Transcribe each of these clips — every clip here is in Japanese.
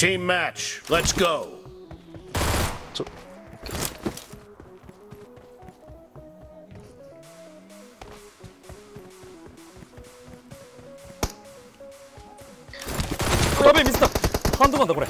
Team match, let's go.やべえ、水だ。ハンドガンだこれ。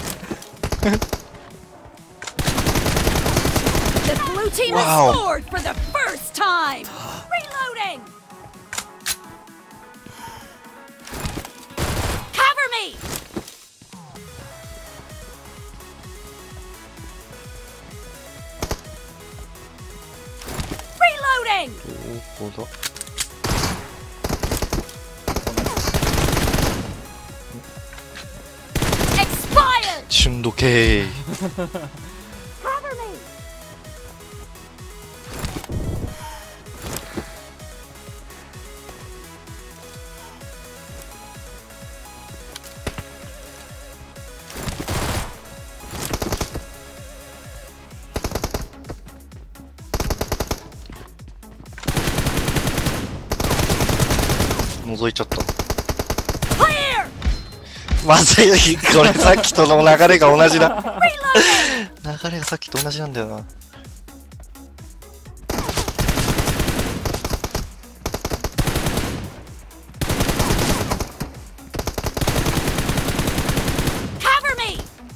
Okay. Cover me. Nozoいちゃった。まずい、これさっきとの流れが同じだ。流れがさっきと同じなんだよな。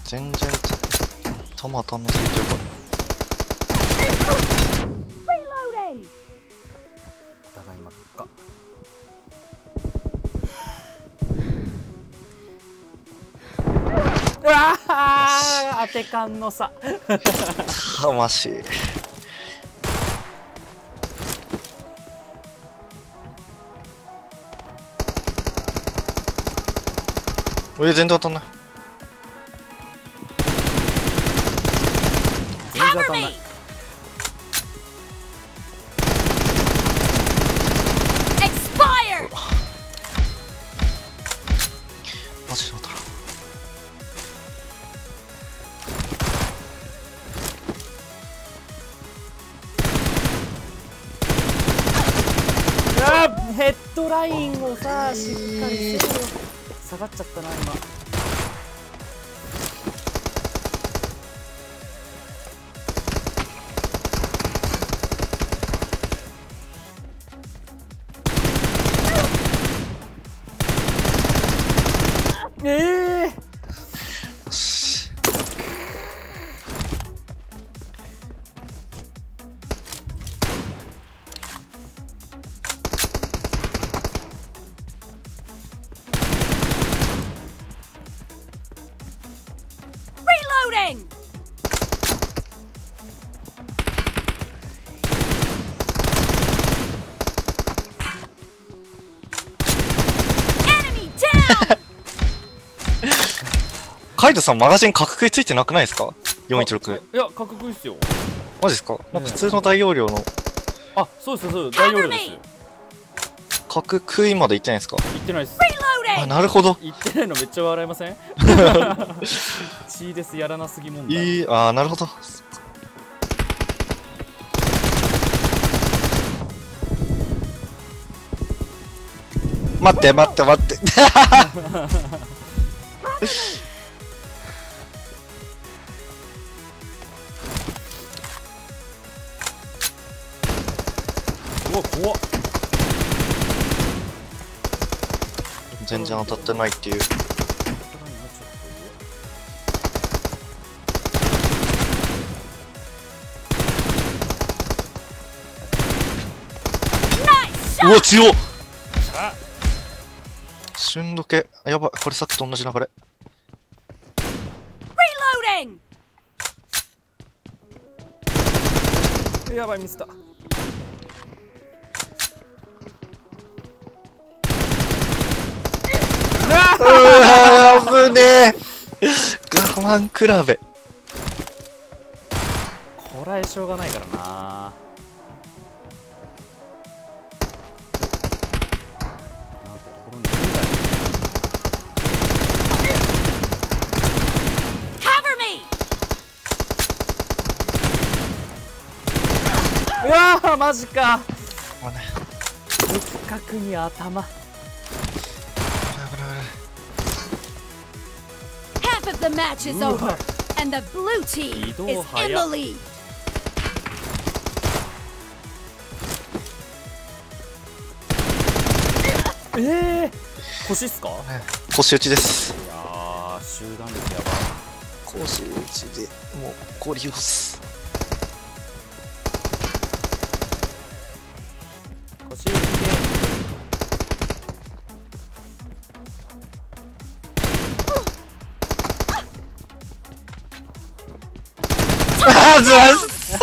全然たまたまついてるから。当て感の差魂俺全然当たんない全然当たんない。ヘッドラインをさあしっかりせよ。下がっちゃったな今。カイドさんマガジン格食いついてなくないですか ?416。いや、格食いっすよ。マジですか？なんか普通の大容量の。あ、そうですそうです。大容量ですよ。格食いまで行ってないですか？行ってないです。あ、なるほど。行ってないのめっちゃ笑えません？血です、やらなすぎ問題。あー、なるほど。待って待って待って。怖っ。全然当たってないっていう。うわ強っ。瞬時計やばい、これさっきと同じ流れ。やばいミスった。うわ危ねえ。我慢比べ。これはしょうがないからな。うわーマジか。的確に頭。The match is over, and the blue team is in the lead. 腰っすか？腰打ちです。いやー、集団力やばい。腰打ちでもう凍ります。腰打ちで。あずわっす。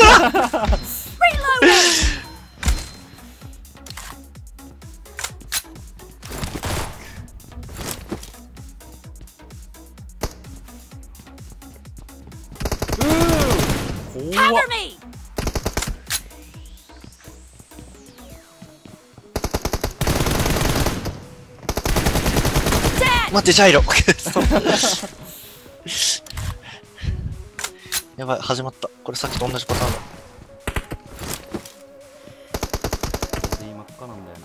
Cover me! Dead! 待って、ジャイロ。やばい、始まった。これさっきと同じパターンだ。全員真っ赤なんだよ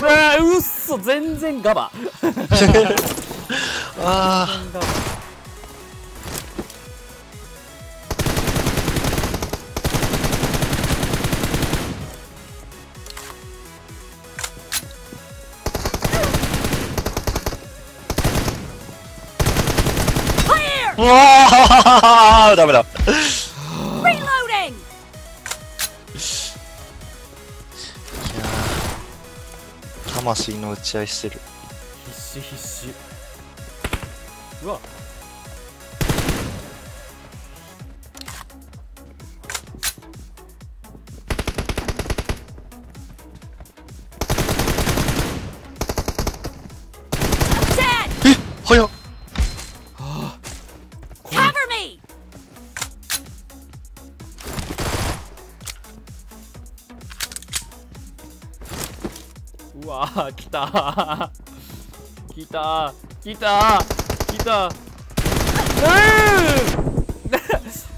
な。うっそ、全然ガバ。ああ。うわあ、ダメだ。魂の打ち合いしてる。必死必死。うわ。え、早っ。ああ。Cover me。うわー、来たー来たー来たー来たー。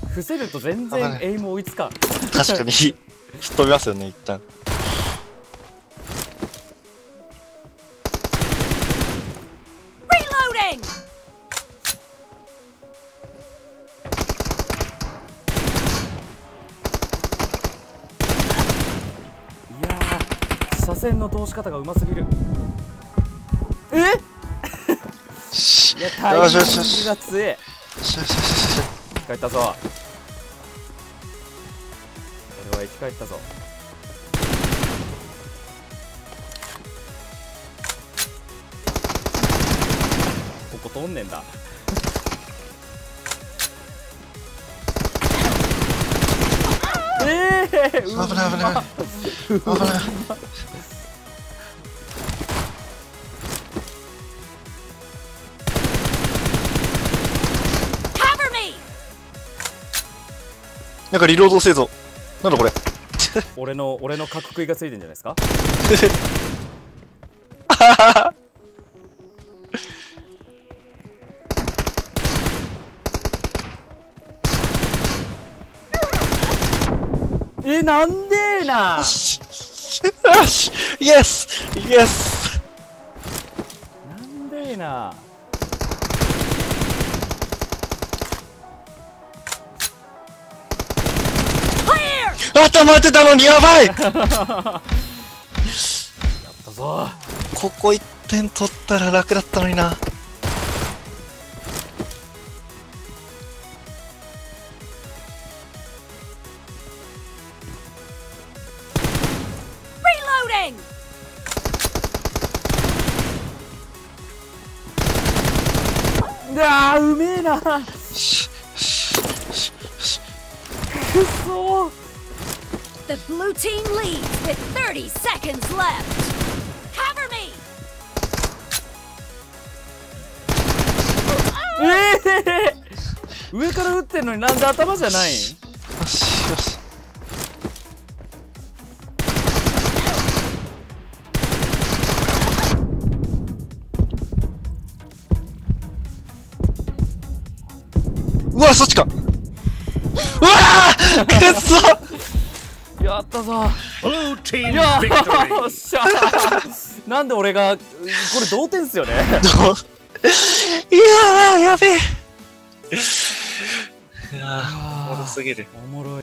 伏せると全然エイム追いつかん。確かに吹っ飛びますよね、一旦。車線の通し方がうますぎる。え？いや、タイミングが強え。生き返ったぞ。俺は生き返ったぞ。ここ通んねんだ。危ない危ない危ないなんかリロードせいぞ。なんだこれ。俺の格食いがついてんじゃないですか。なんでーなー。よし、イエスイエス。なんでーなー。頭当てたのにやばい。やったぞ。ここ1点取ったら楽だったのにな。あー、うめえな。くそ。The blue team leads with 30 seconds left. Cover me. 上から打ってんのになんで頭じゃないん？よしよし。うわ、そっちか。うわー、くっそ。やったぞ。よっしゃ。なんで俺がこれ同点っすよね。いやーやべえ。いやーおもろすぎる。おもろい。